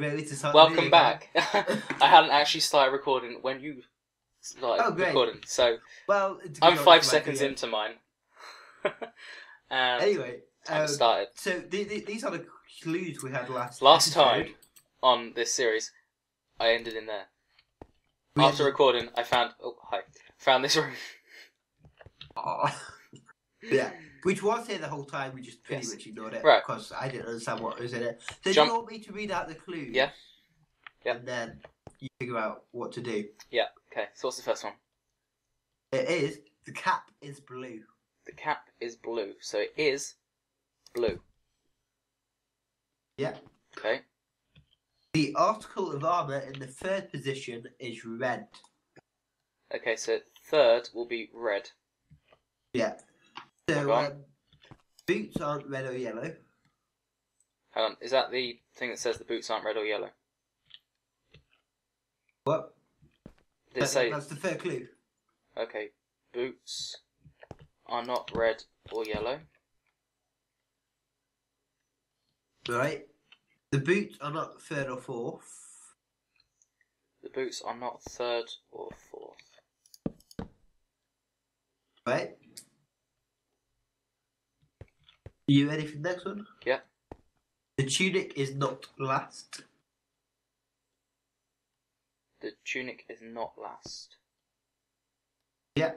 really to start. Welcome back. I hadn't actually started recording when you started recording, so well, I'm 5 seconds into mine. Anyway, I started. So these are the clues we had last time on this series. I ended in there. After recording, I found found this room. Yeah, which was here the whole time. We just pretty much ignored it because I didn't understand what was in it. So do you want me to read out the clues? Yeah. Yeah. And then you figure out what to do. Yeah. Okay. So what's the first one? It is the cap is blue. The cap is blue. So it is blue. Yeah. Okay. The article of armor in the third position is red. Okay, so third will be red. Yeah. So boots aren't red or yellow. Hang on, is that the thing that says the boots aren't red or yellow? What? Did it say... That's the third clue. Okay, boots are not red or yellow. Right. The boots are not third or fourth. The boots are not third or fourth. Right. You ready for the next one? Yeah. The tunic is not last. The tunic is not last. Yeah.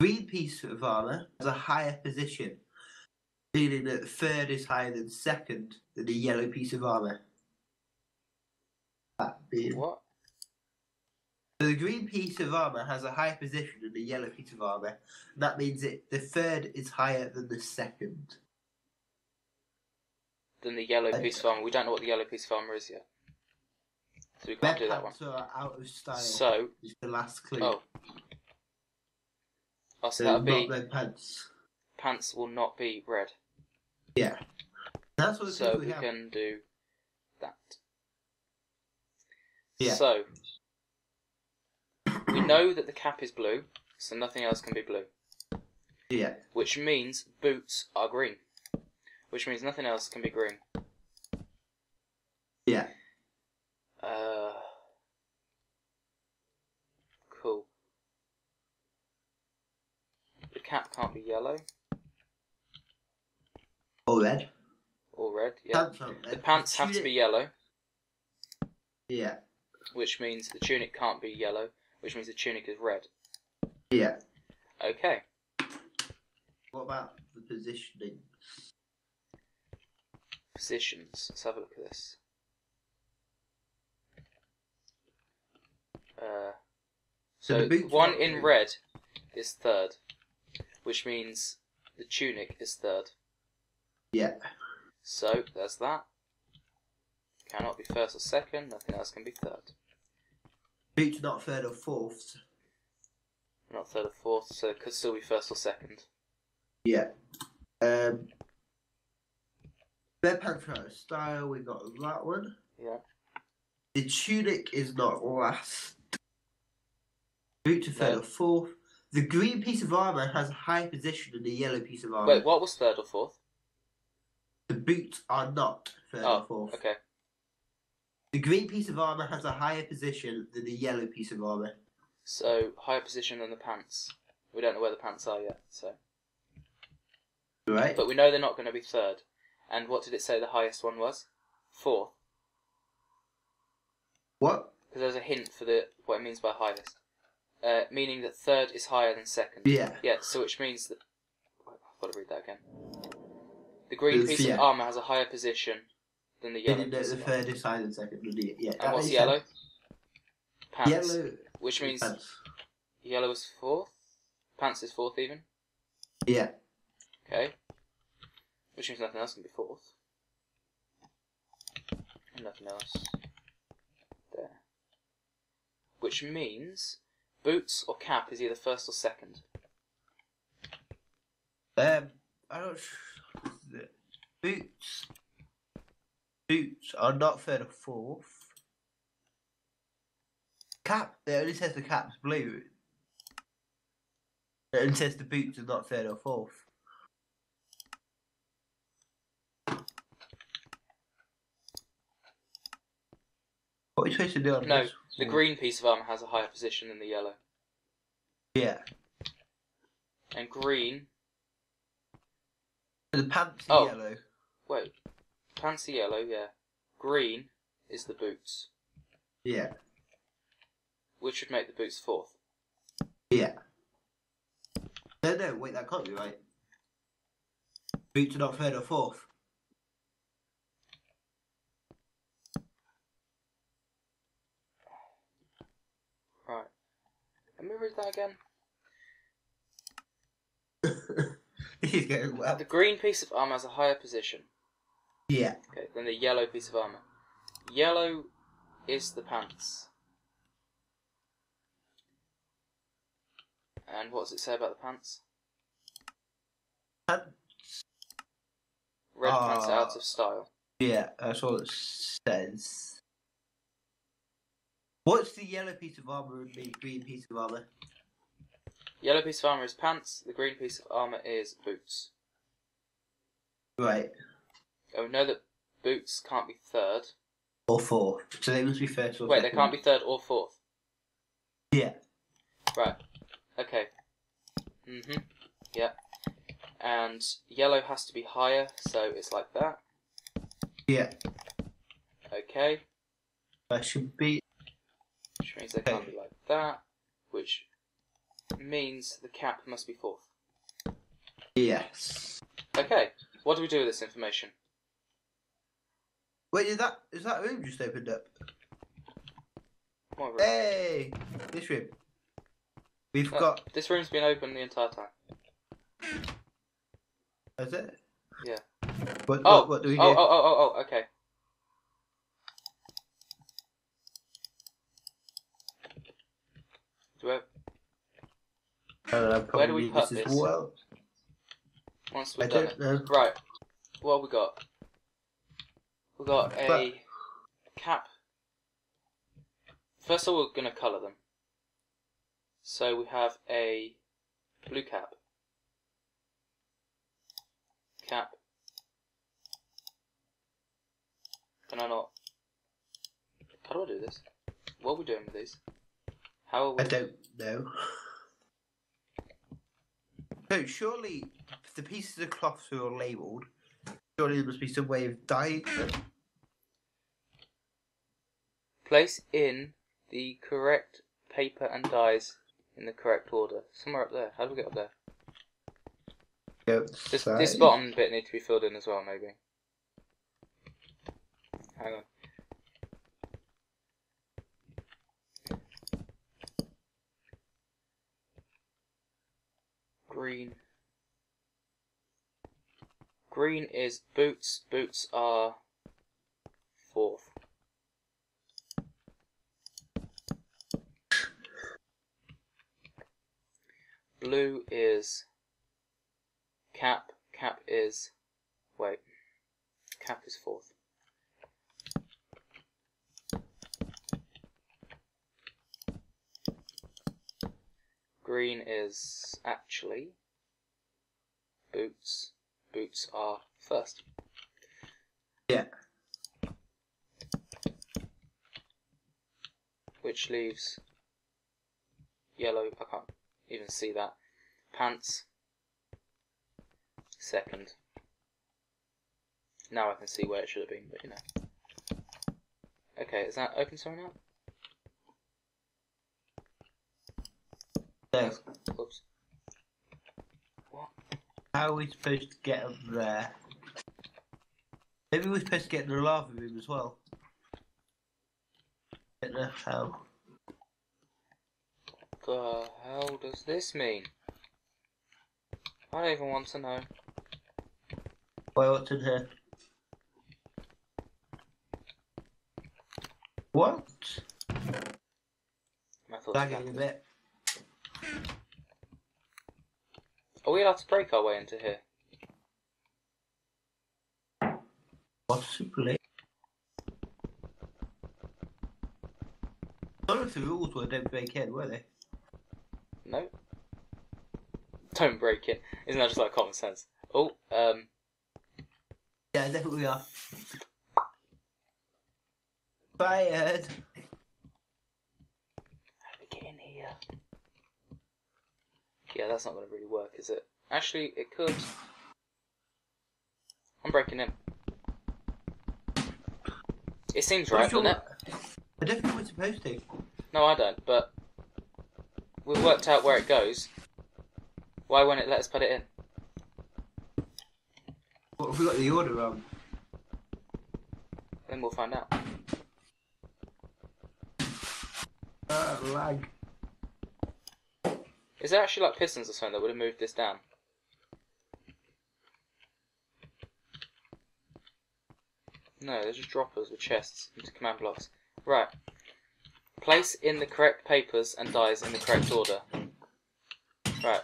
Green piece of armor has a higher position, meaning that third is higher than second than the yellow piece of armor. That being what? So the green piece of armour has a higher position than the yellow piece of armour. That means that the third is higher than the second. Than the yellow piece of armour. We don't know what the yellow piece of armour is yet. So we can't do that one. Red pants are out of style. So... is the last clue. Oh, so that would be... red pants. Pants will not be red. Yeah. That's what so we can do that. Yeah. So... we know that the cap is blue, so nothing else can be blue. Yeah. Which means boots are green. Which means nothing else can be green. Yeah. Cool. The cap can't be yellow. Or red. Or red, yeah. The pants have to be yellow. Yeah. Which means the tunic can't be yellow. Which means the tunic is red. Yeah. Okay. What about the positioning? Positions. Let's have a look at this. So the one in red is third, which means the tunic is third. Yeah. So there's that. Cannot be first or second. Nothing else can be third. Boots not third or fourth. Not third or fourth, so it could still be first or second. Yeah. Red pants out of style, we got that one. Yeah. The tunic is not last. Boots are third or fourth. The green piece of armour has a higher position than the yellow piece of armour. Wait, what was third or fourth? The boots are not third or fourth. Okay. The green piece of armour has a higher position than the yellow piece of armour. So, higher position than the pants. We don't know where the pants are yet, so... right. But we know they're not going to be third. And what did it say the highest one was? Fourth. What? Because there's a hint for the what it means by highest. Meaning that third is higher than second. Yeah. Yeah, so which means that... I've got to read that again. The green piece of armour has a higher position... than the yellow. The third is higher than second. Yeah. And what's yellow? Pants. Yellow. Which means yellow is fourth. Pants is fourth even. Yeah. Okay. Which means nothing else can be fourth. And nothing else. There. Which means boots or cap is either first or second. I don't. Boots. Boots are not third or fourth. Cap, it only says the cap's blue. It only says the boots are not third or fourth. What are you supposed to do on this? No, the green piece of armour has a higher position than the yellow. Yeah. And green. The pants are yellow. Wait. Pants are yellow, yeah. Green is the boots. Yeah. Which would make the boots fourth. Yeah. No, wait, that can't be right. Boots are not third or fourth. Right. Let me read that again. He's going well. The green piece of armour has a higher position. Yeah. Okay, than the yellow piece of armour. Yellow is the pants. And what does it say about the pants? Red pants are out of style. Yeah, that's all it says. What's the yellow piece of armour and the green piece of armour? Yellow piece of armour is pants, the green piece of armour is boots. Right. And we know that boots can't be third. Or fourth. So they must be first or second. Wait, they can't be third or fourth? Yeah. Right. Okay. Mm-hmm. Yeah. And yellow has to be higher, so it's like that. Yeah. Okay. That should be... Which means they can't be like that, which means the cap must be fourth. Yes. Okay. What do we do with this information? Wait, is that room just opened up? What room? Hey! This room. We've got... This room's been open the entire time. Is it? Yeah. What do we do? Okay. Where do we put this? Well. Once we've done it. Right. What have we got? We've got a cap. First of all, we're going to colour them. So we have a blue cap. Cap. Can I not? How do I do this? What are we doing with these? How are we? I don't know. So surely the pieces of cloth are all labelled. Surely there must be some way of dyeing them. Place in the correct paper and dyes in the correct order. Somewhere up there. How do we get up there? Go this bottom bit needs to be filled in as well, maybe. Hang on. Green. Green is boots. Boots are fourth. Blue is cap. Cap is... Wait. Cap is fourth. Green is actually boots. Boots are first. Yeah. Which leaves yellow. I can't even see that. Pants second. Now I can see where it should have been, but you know. Okay, is that open somewhere now? There. Oops. What? How are we supposed to get up there? Maybe we're supposed to get in the lava room as well. What the hell? The hell does this mean? I don't even want to know. Wait, what's in here? What? Lagging a bit. Are we allowed to break our way into here? Possibly. None of the rules were don't break in, were they? No. Don't break in. Isn't that just like common sense? Oh, yeah, definitely are. Fired. Yeah, that's not going to really work, is it? Actually, it could. I'm breaking in. It seems right, doesn't it? I don't think we're supposed to. No, I don't, but we've worked out where it goes. Why won't it let us put it in? What have we got the order on? Then we'll find out. Lag. Is there actually like pistons or something that would have moved this down? No, they're just droppers with chests into command blocks. Right. Place in the correct papers and dies in the correct order. Right.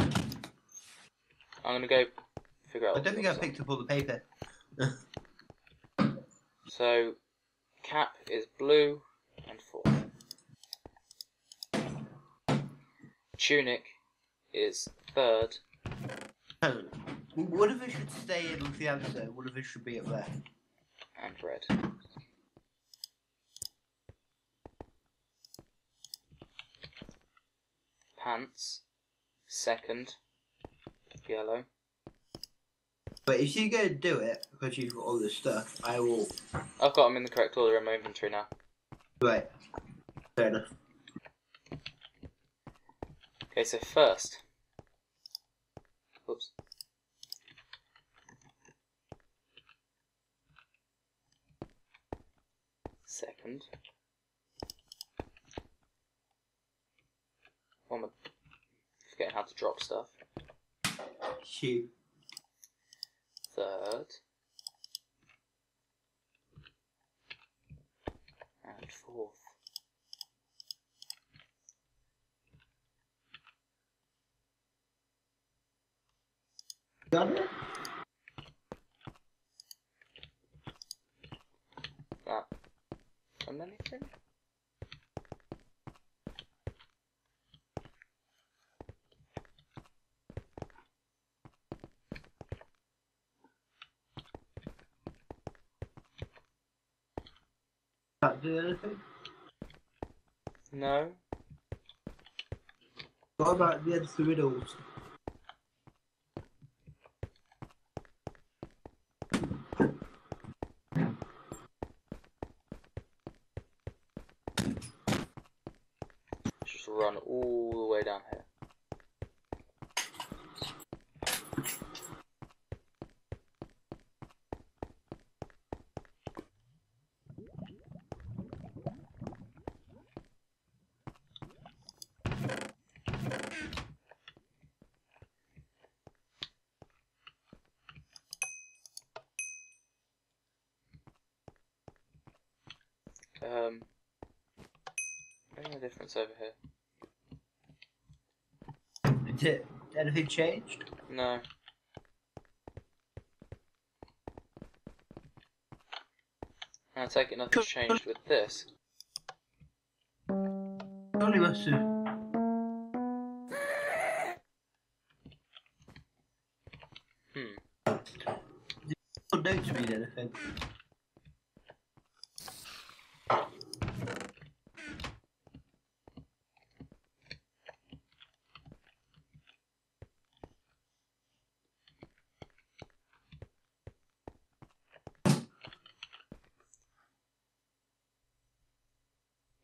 I'm gonna go figure out. I don't think I picked up all the paper. So, cap is blue and 4. Tunic is 3rd. Oh. What if it should stay in the answer? What if it should be up there? And red. Pants. 2nd. Yellow. But if you go do it, because you've got all this stuff, I will... I've got them in the correct order in my inventory now. Right. Fair enough. Okay, so 1st. Oops. Second. I'm forgetting how to drop stuff. Shoot. 3rd. And 4th. Done it? Anything? Can't do anything? No. What about the other riddles? Run all the way down here. What's the difference over here? Did anything changed? No. I take it nothing's changed with this. Only must have. Did you notice me anything?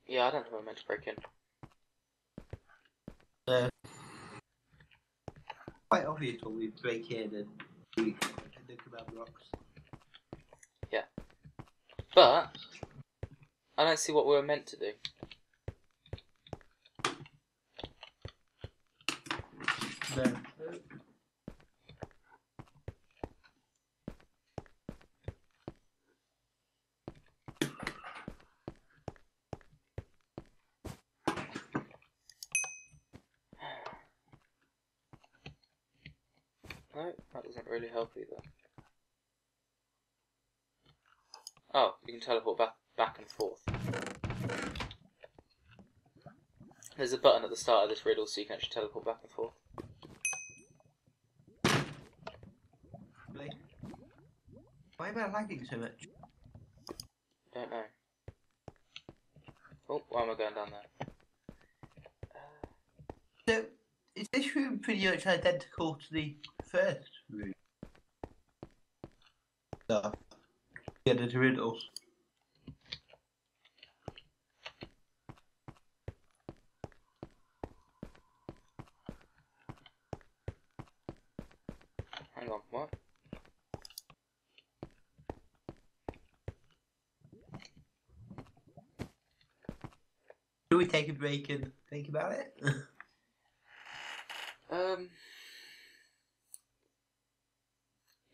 Yeah, I don't know if I meant to break in. Quite obvious when we break in and we look about blocks. Yeah. But, I don't see what we were meant to do. No. No, that doesn't really help either. Oh, you can teleport back and forth. There's a button at the start of this riddle so you can actually teleport back and forth. Why am I lagging so much? I don't know. Oh, why am I going down there? So, is this room pretty much identical to the first room? No. Get into riddles. Hang on, what? Should we take a break and think about it?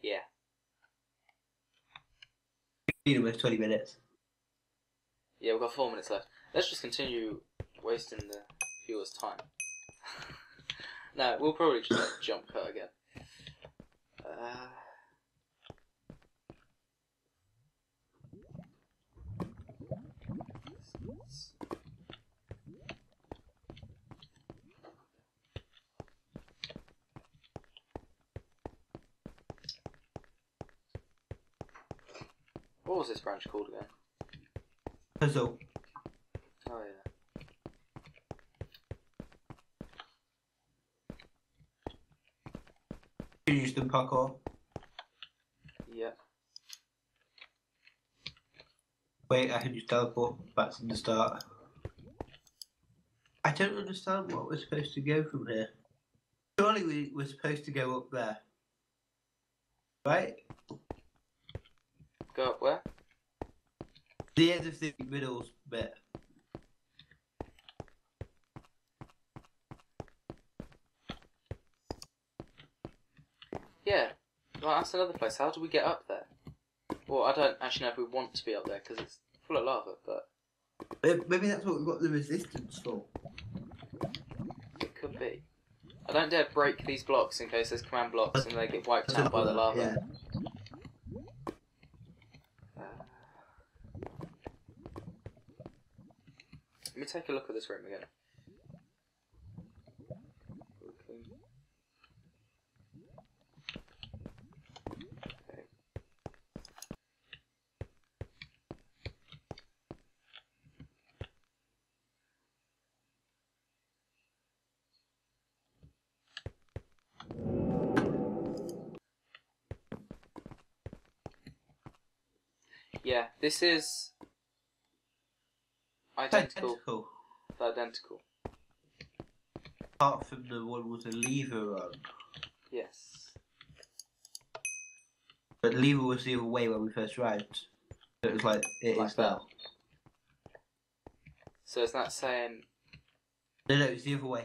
Yeah. It's been almost 20 minutes. Yeah, we've got 4 minutes left. Let's just continue wasting the viewer's time. No, we'll probably just like, jump cut again. What was this branch called again? Puzzle. Oh yeah. You used them parkour. Yeah. Wait, I can use teleport back from the start. I don't understand what we're supposed to go from here. Surely we were supposed to go up there. Right? Go up where? The end of the riddles bit. Yeah, well that's another place. How do we get up there? Well, I don't actually know if we want to be up there because it's full of lava, but... Maybe that's what we've got the resistance for. It could be. I don't dare break these blocks in case there's command blocks and they get wiped out by the lava. Yeah. Let me take a look at this room again. Okay. Yeah, this is identical. Apart from the one with the lever on. Yes. But the lever was the other way when we first arrived. So it was like, it like is that. So it's not saying... No, it's the other way.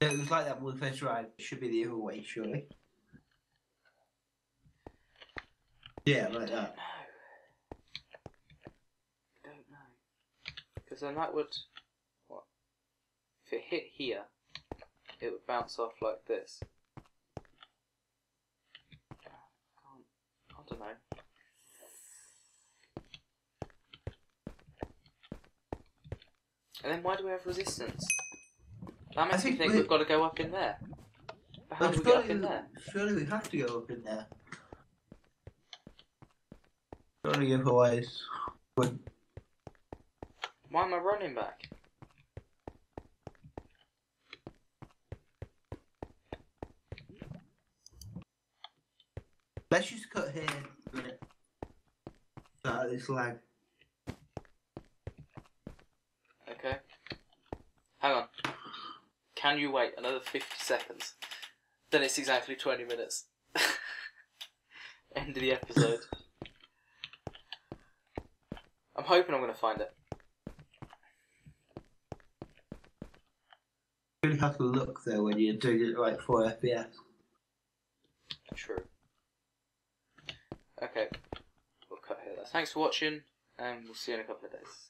No, it was like that when we first arrived. It should be the other way, surely. Yeah, like that. Because then that would, what? If it hit here, it would bounce off like this. I don't know. And then why do we have resistance? That makes me think we've got to go up in there. But how do we get up in there? Surely we have to go up in there. Surely otherwise, wouldn't. Why am I running back? Let's just cut here for a minute. Start this lag. Okay. Hang on. Can you wait another 50 seconds? Then it's exactly 20 minutes. End of the episode. I'm hoping I'm going to find it. You really have to look though when you're doing it like 4 FPS. True. Okay, we'll cut here. Thanks for watching, and we'll see you in a couple of days.